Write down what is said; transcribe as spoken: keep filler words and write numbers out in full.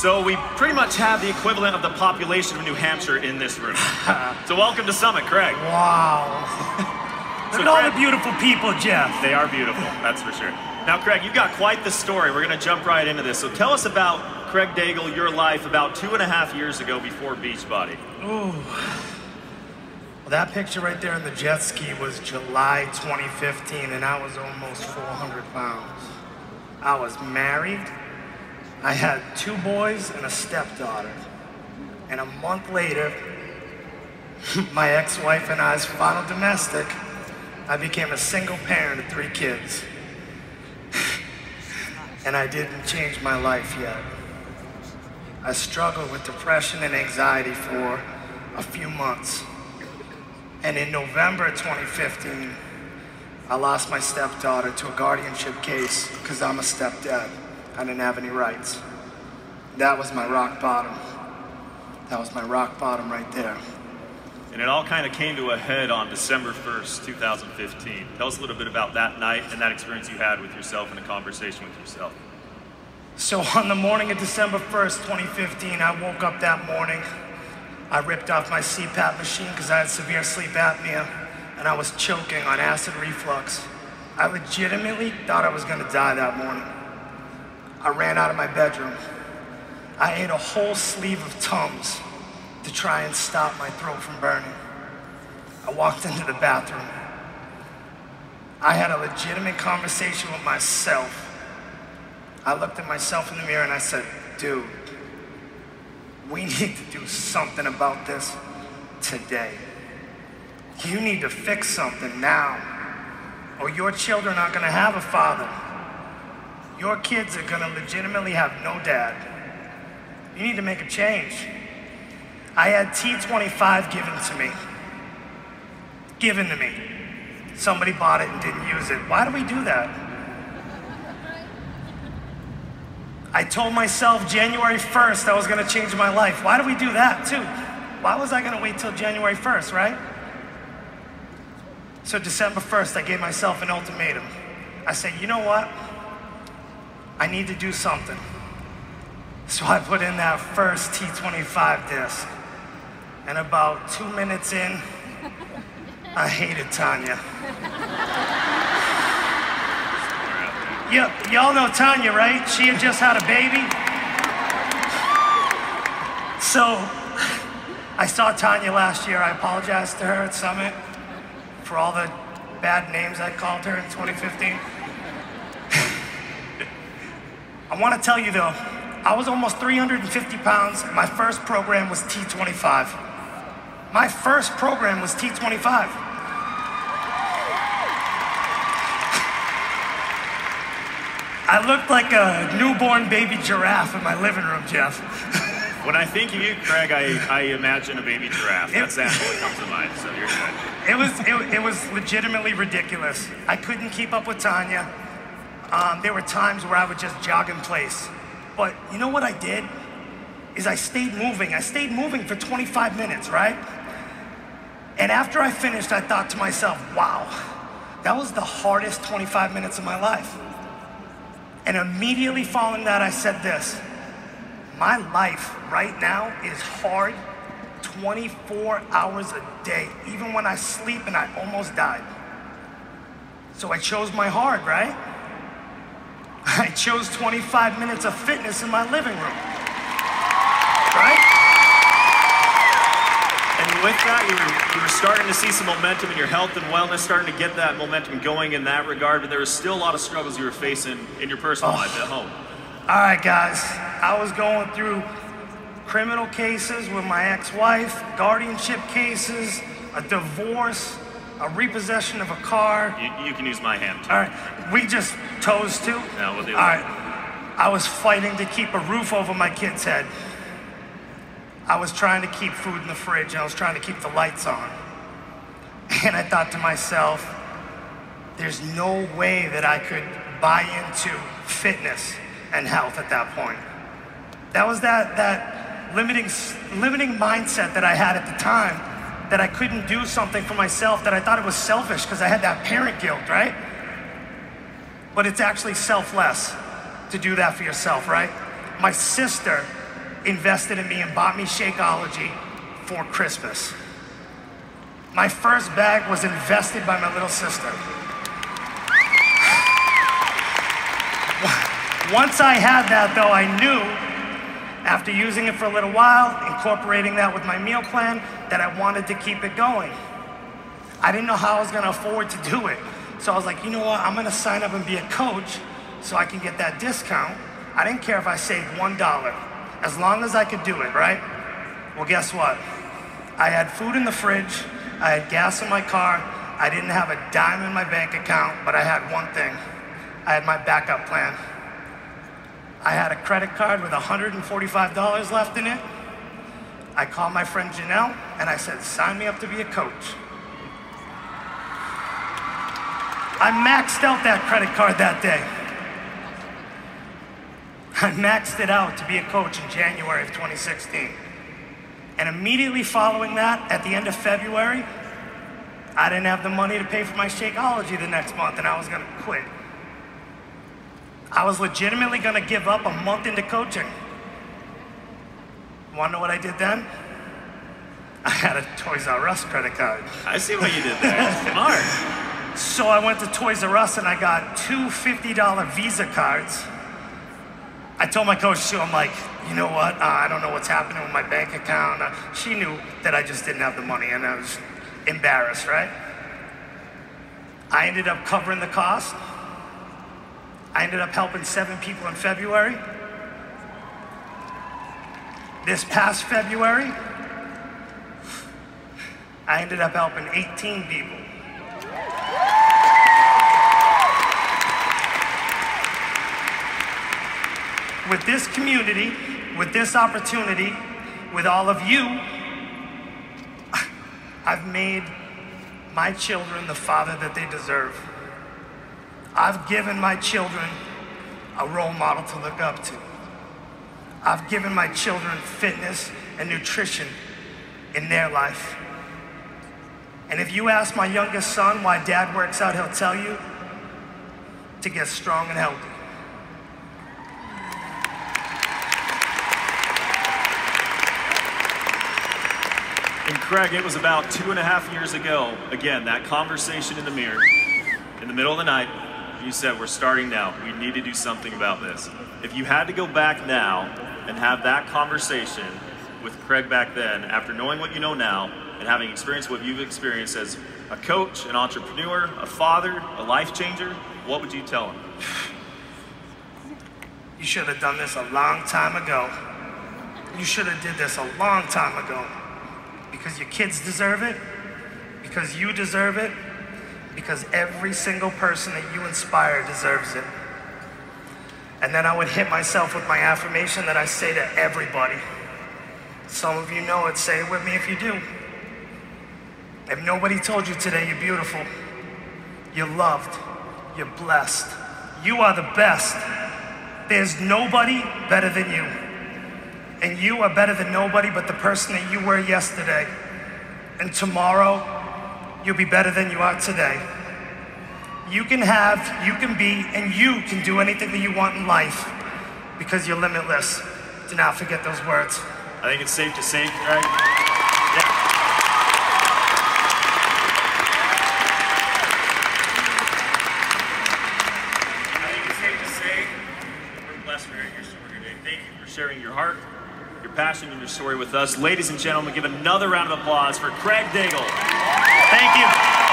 So we pretty much have the equivalent of the population of New Hampshire in this room. So welcome to Summit, Craig. Wow. Look so at all Craig, the beautiful people, Jeff. They are beautiful, that's for sure. Now, Craig, you've got quite the story. We're going to jump right into this. So tell us about Craig Daigle, your life about two and a half years ago before Beachbody. Ooh. Well, that picture right there in the jet ski was July twenty fifteen, and I was almost four hundred pounds. I was married. I had two boys and a stepdaughter. And a month later, my ex-wife and I's final domestic, I became a single parent of three kids. And I didn't change my life yet. I struggled with depression and anxiety for a few months. And in November twenty fifteen, I lost my stepdaughter to a guardianship case because I'm a stepdad. I didn't have any rights. That was my rock bottom. That was my rock bottom right there. And it all kind of came to a head on December first, two thousand fifteen. Tell us a little bit about that night and that experience you had with yourself and a conversation with yourself. So on the morning of December first, twenty fifteen, I woke up that morning. I ripped off my C PAP machine because I had severe sleep apnea and I was choking on acid reflux. I legitimately thought I was going to die that morning. I ran out of my bedroom. I ate a whole sleeve of Tums to try and stop my throat from burning. I walked into the bathroom. I had a legitimate conversation with myself. I looked at myself in the mirror and I said, dude, we need to do something about this today. You need to fix something now, or your children aren't gonna have a father. Your kids are gonna legitimately have no dad. You need to make a change. I had T twenty-five given to me. Given to me. Somebody bought it and didn't use it. Why do we do that? I told myself January first I was gonna change my life. Why do we do that too? Why was I gonna wait till January first, right? So December first, I gave myself an ultimatum. I said, you know what? I need to do something. So I put in that first T twenty-five disc. And about two minutes in, I hated Tanya. Yep, y'all know Tanya, right? She had just had a baby. So I saw Tanya last year. I apologized to her at Summit for all the bad names I called her in twenty fifteen. I want to tell you though, I was almost three hundred fifty pounds. My first program was T twenty-five. My first program was T twenty-five. I looked like a newborn baby giraffe in my living room, Jeff. When I think of you, Craig, I, I imagine a baby giraffe. That's actually what comes to mind, so you're good. It was, it, it was legitimately ridiculous. I couldn't keep up with Tanya. Um, there were times where I would just jog in place. But you know what I did? Is I stayed moving. I stayed moving for twenty-five minutes, right? And after I finished, I thought to myself, wow, that was the hardest twenty-five minutes of my life. And immediately following that, I said this, my life right now is hard twenty-four hours a day, even when I sleep and I almost died. So I chose my hard, right? I chose twenty-five minutes of fitness in my living room, right? And with that, you were, you were starting to see some momentum in your health and wellness, starting to get that momentum going in that regard, but there was still a lot of struggles you were facing in your personal oh. life at home. All right, guys, I was going through criminal cases with my ex-wife, guardianship cases, a divorce, a repossession of a car. You, you can use my hand too. All right, we just toes too? No, we'll do that. All right, I was fighting to keep a roof over my kid's head. I was trying to keep food in the fridge, and I was trying to keep the lights on. And I thought to myself, there's no way that I could buy into fitness and health at that point. That was that, that limiting, limiting mindset that I had at the time, that I couldn't do something for myself, that I thought it was selfish because I had that parent guilt, right? But it's actually selfless to do that for yourself, right? My sister invested in me and bought me Shakeology for Christmas. My first bag was invested by my little sister. Once I had that though, I knew after using it for a little while, incorporating that with my meal plan, that I wanted to keep it going. I didn't know how I was gonna afford to do it. So I was like, you know what, I'm gonna sign up and be a coach so I can get that discount. I didn't care if I saved one dollar, as long as I could do it, right? Well, guess what? I had food in the fridge, I had gas in my car, I didn't have a dime in my bank account, but I had one thing. I had my backup plan. I had a credit card with one hundred forty-five dollars left in it. I called my friend Janelle and I said, sign me up to be a coach. I maxed out that credit card that day. I maxed it out to be a coach in January of twenty sixteen. And immediately following that, at the end of February, I didn't have the money to pay for my Shakeology the next month and I was gonna quit. I was legitimately gonna give up a month into coaching. Wanna know what I did then? I had a Toys R Us credit card. I see what you did there, smart. So I went to Toys R Us and I got two fifty dollar Visa cards. I told my coach too, I'm like, you know what, uh, I don't know what's happening with my bank account. Uh, she knew that I just didn't have the money and I was embarrassed, right? I ended up covering the cost. I ended up helping seven people in February. This past February, I ended up helping eighteen people. With this community, with this opportunity, with all of you, I've made my children the father that they deserve. I've given my children a role model to look up to. I've given my children fitness and nutrition in their life. And if you ask my youngest son why dad works out, he'll tell you to get strong and healthy. And Craig, it was about two and a half years ago, again, that conversation in the mirror, in the middle of the night, you said, we're starting now, we need to do something about this. If you had to go back now and have that conversation with Craig back then, after knowing what you know now, and having experienced what you've experienced as a coach, an entrepreneur, a father, a life changer, what would you tell him? You should have done this a long time ago. You should have did this a long time ago. Because your kids deserve it, because you deserve it, because every single person that you inspire deserves it. And then I would hit myself with my affirmation that I say to everybody. Some of you know it, say it with me if you do. If nobody told you today, you're beautiful, you're loved, you're blessed. You are the best. There's nobody better than you. And you are better than nobody but the person that you were yesterday. And tomorrow, you'll be better than you are today. You can have, you can be, and you can do anything that you want in life because you're limitless. Do not forget those words. I think it's safe to say, right? Passion in your story with us. Ladies and gentlemen, give another round of applause for Craig Daigle. Thank you.